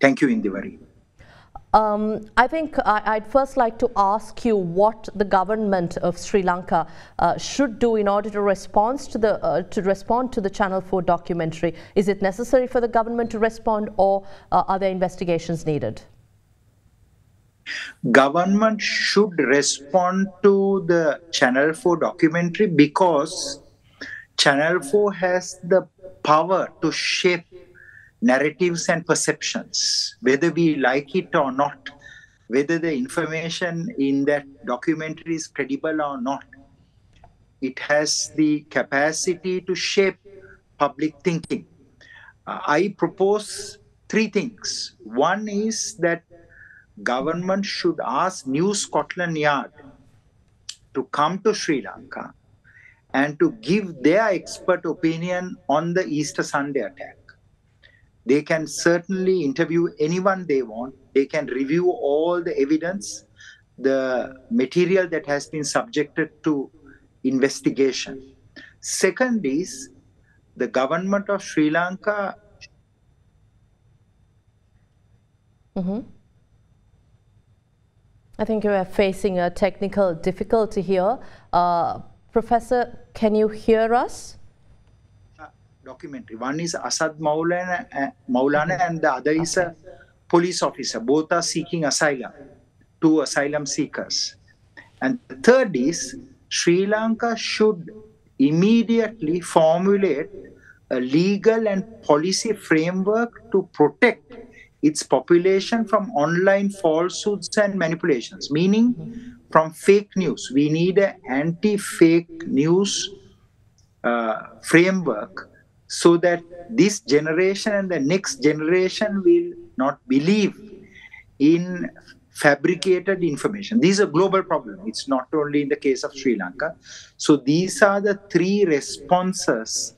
Thank you, Indivari. I think I'd first like to ask you what the government of Sri Lanka should do in order to respond to the Channel 4 documentary. Is it necessary for the government to respond, or are there investigations needed? Government should respond to the Channel 4 documentary because Channel 4 has the power to shape narratives and perceptions, whether we like it or not, whether the information in that documentary is credible or not. It has the capacity to shape public thinking. I propose three things. One is that government should ask New Scotland Yard to come to Sri Lanka and to give their expert opinion on the Easter Sunday attack. They can certainly interview anyone they want. They can review all the evidence, the material that has been subjected to investigation. Second is, the government of Sri Lanka I think you are facing a technical difficulty here. Professor, can you hear us? Documentary. One is Azad Maulana, and the other is a police officer. Both are seeking asylum, two asylum seekers. And the third is, Sri Lanka should immediately formulate a legal and policy framework to protect its population from online falsehoods and manipulations, meaning from fake news. We need an anti-fake news framework so that this generation and the next generation will not believe in fabricated information. This is a global problem. It's not only in the case of Sri Lanka. So these are the three responses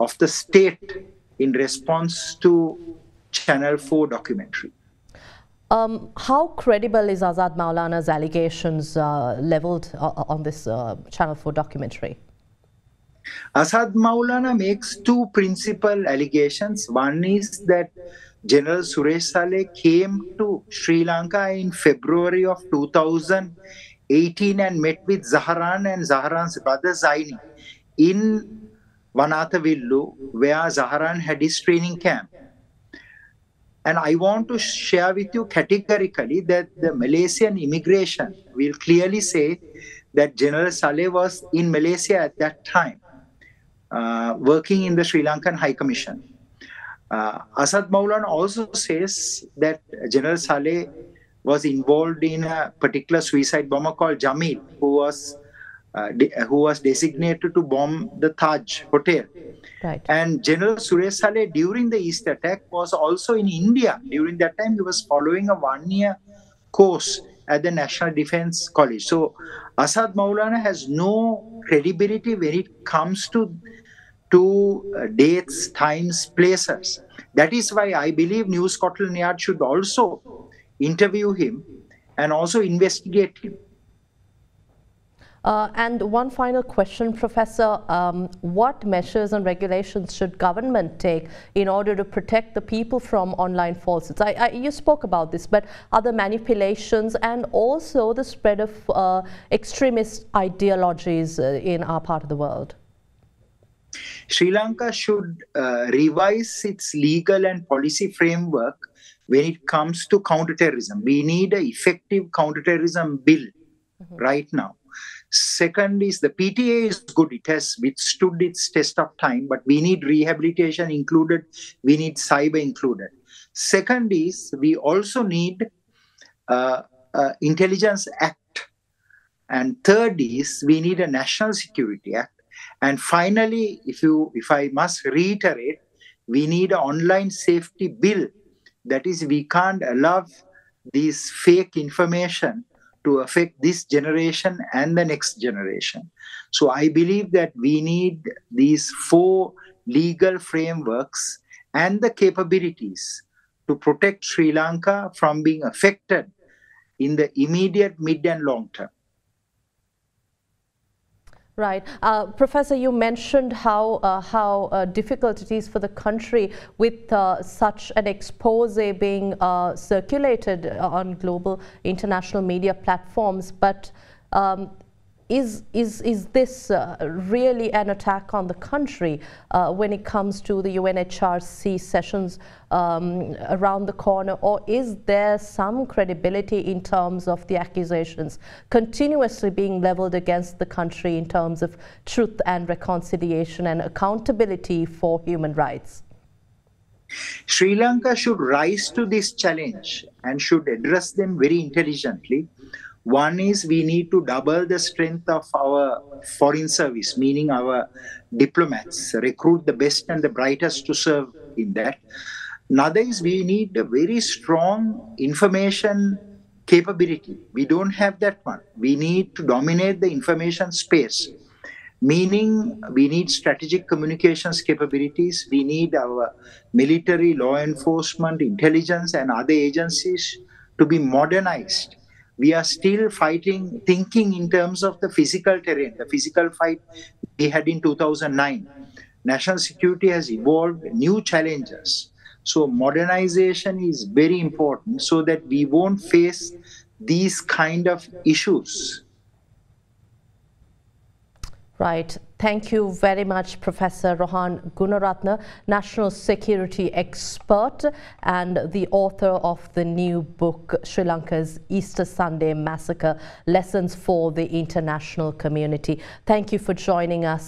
of the state in response to Channel 4 documentary. How credible is Azad Maulana's allegations leveled on this Channel 4 documentary? Azad Maulana makes two principal allegations. One is that General Suresh Sallay came to Sri Lanka in February of 2018 and met with Zaharan and Zaharan's brother Zaini in Vanathavillu, where Zaharan had his training camp. And I want to share with you categorically that the Malaysian immigration will clearly say that General Sallay was in Malaysia at that time, working in the Sri Lankan High Commission. Azad Maulana also says that General Sallay was involved in a particular suicide bomber called Jamil, who was designated to bomb the Taj Hotel. Right. And General Suresh Sallay, during the Easter attack, was also in India. During that time, he was following a one-year course at the National Defence College. So Azad Maulana has no credibility when it comes to dates, times, places. That is why I believe New Scotland Yard should also interview him and also investigate him. And one final question, Professor. What measures and regulations should government take in order to protect the people from online falsehoods? You spoke about this, but other manipulations and also the spread of extremist ideologies in our part of the world? Sri Lanka should revise its legal and policy framework when it comes to counterterrorism. We need an effective counterterrorism bill right now. Second is, the PTA is good. It has withstood its test of time, but we need rehabilitation included. We need cyber included. Second is, we also need Intelligence Act. And third is, we need a National Security Act. And finally, if I must reiterate, we need an online safety bill. That is, we can't allow these fake information to affect this generation and the next generation. So I believe that we need these four legal frameworks and the capabilities to protect Sri Lanka from being affected in the immediate, mid and long term. Right. Professor, you mentioned how difficult it is for the country with such an expose being circulated on global international media platforms, but is this really an attack on the country when it comes to the UNHRC sessions around the corner, or is there some credibility in terms of the accusations continuously being leveled against the country in terms of truth and reconciliation and accountability for human rights? Sri Lanka should rise to this challenge and should address them very intelligently. One is we need to double the strength of our foreign service, meaning our diplomats, recruit the best and the brightest to serve in that. Another is we need a very strong information capability. We don't have that one. We need to dominate the information space, meaning we need strategic communications capabilities. We need our military, law enforcement, intelligence and other agencies to be modernized. We are still fighting, thinking in terms of the physical terrain, the physical fight we had in 2009. National security has evolved new challenges. So modernization is very important so that we won't face these kind of issues. Right. Thank you very much, Professor Rohan Gunaratna, national security expert and the author of the new book, Sri Lanka's Easter Sunday Massacre, Lessons for the International Community. Thank you for joining us.